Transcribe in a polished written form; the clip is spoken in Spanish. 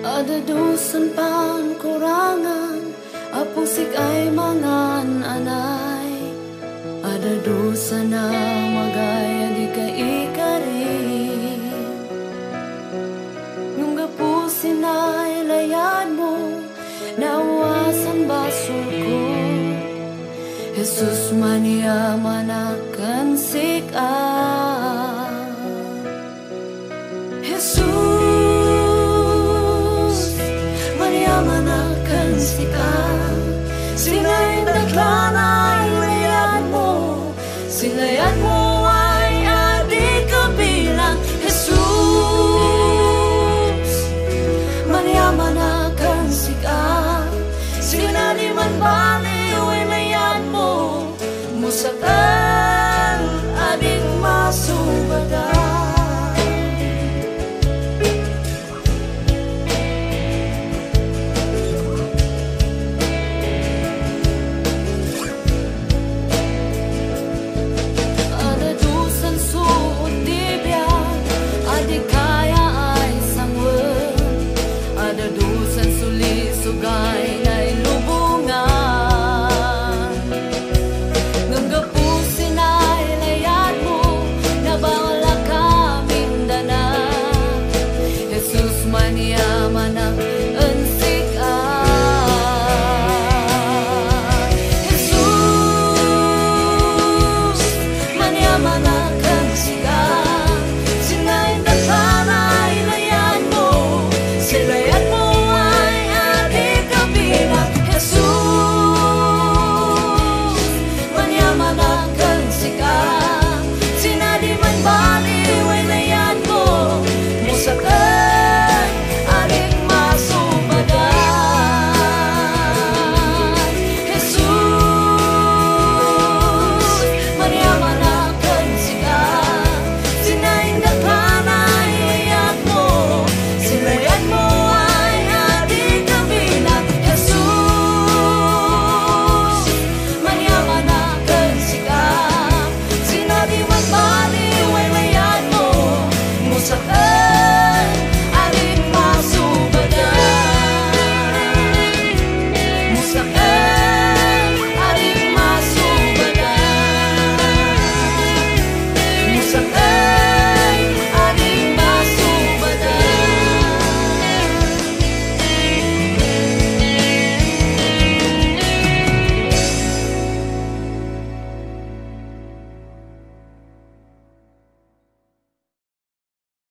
Ada dusan pangkurangan, apusik ay mangananay. Ada dusan na magaya di ka ikarin. Nung gapusin ay layan mo, nawasan basur ko. Jesus maniyaman akan sikat. Jesus sila'y naklanay, sinayad mo ay ating kabilang. Jesus, maniyaman akan sikat, sinaniman ba